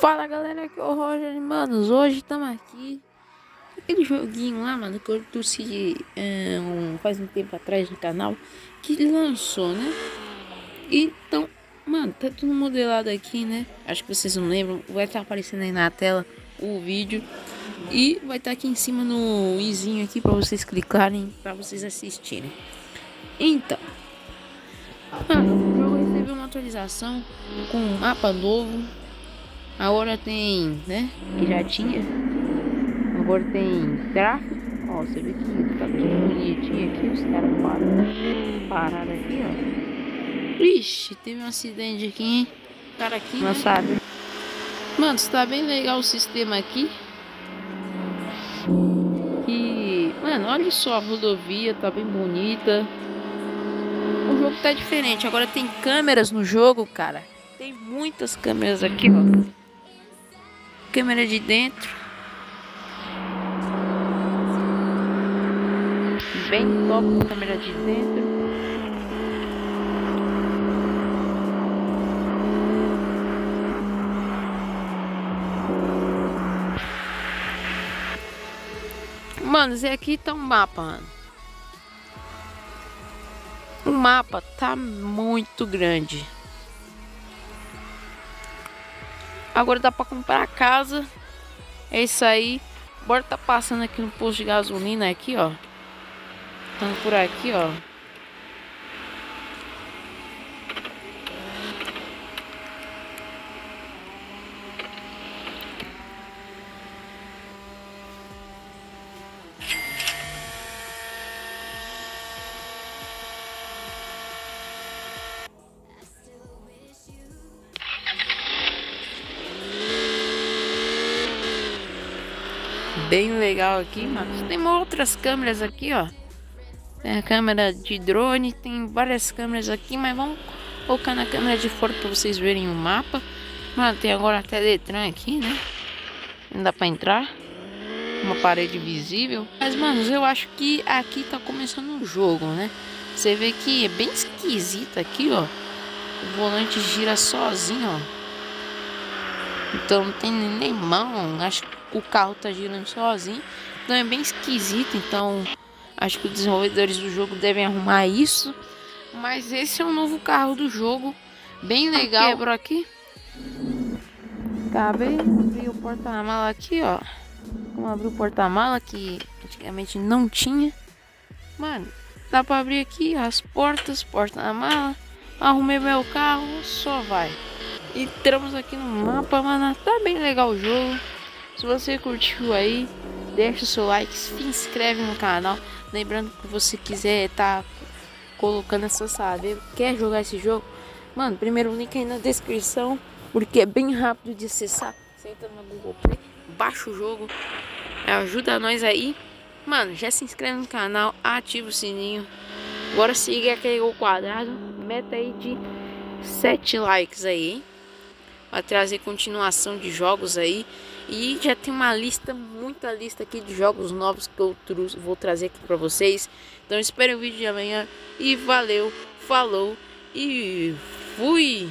Fala galera, aqui é o Roger, manos. Hoje estamos aqui aquele joguinho lá, mano, que eu trouxe faz um tempo atrás no canal, que lançou, né? Então, mano, tá tudo modelado aqui, né? Acho que vocês não lembram. Vai estar aparecendo aí na tela o vídeo e vai estar aqui em cima no izinho aqui para vocês clicarem, para vocês assistirem. Então, mano, o jogo recebeu uma atualização com um mapa novo. Agora tem, né, que já tinha. Agora tem tráfego. Ó, você vê que tá tudo bonitinho aqui. Os caras pararam aqui, ó. Ixi, teve um acidente aqui, hein? O cara aqui, não sabe. Mano, está bem legal o sistema aqui. E, mano, olha só, a rodovia tá bem bonita. O jogo tá diferente. Agora tem câmeras no jogo, cara. Tem muitas câmeras aqui, ó. Câmera de dentro, bem top. Câmera de dentro, mano. Esse aqui tá um mapa, mano. O mapa tá muito grande. Agora dá pra comprar a casa. É isso aí. Bora tá passando aqui no posto de gasolina aqui, ó. Estamos por aqui, ó. Bem legal aqui, mano. Tem outras câmeras aqui, ó. Tem a câmera de drone, tem várias câmeras aqui, mas vamos focar na câmera de fora para vocês verem o mapa. Mano, tem agora até Detran aqui, né? Não dá para entrar. Uma parede visível. Mas, mano, eu acho que aqui tá começando o jogo, né? Você vê que é bem esquisito aqui, ó. O volante gira sozinho, ó. Então não tem nem mão, acho que o carro tá girando sozinho, então é bem esquisito. Então acho que os desenvolvedores do jogo devem arrumar isso. Mas esse é um novo carro do jogo, bem legal. Quebrou aqui, acabei abrir o porta-mala aqui, ó. Vamos abrir o porta-mala que antigamente não tinha. Mano, dá pra abrir aqui as portas, porta-mala. Arrumei meu carro, só vai. Entramos aqui no mapa, mano. Tá bem legal o jogo. Se você curtiu aí, deixa o seu like, se inscreve no canal. Lembrando que você quiser tá colocando essa saber, quer jogar esse jogo, mano, primeiro link aí na descrição, porque é bem rápido de acessar. Você entra no Google Play, baixa o jogo, ajuda nós aí, mano. Já se inscreve no canal, ativa o sininho. Agora siga aquele gol quadrado, meta aí de 7 likes aí, hein? Para trazer continuação de jogos aí. E já tem uma lista, muita lista aqui de jogos novos que eu vou trazer aqui para vocês. Então espere o vídeo de amanhã. E valeu, falou e fui!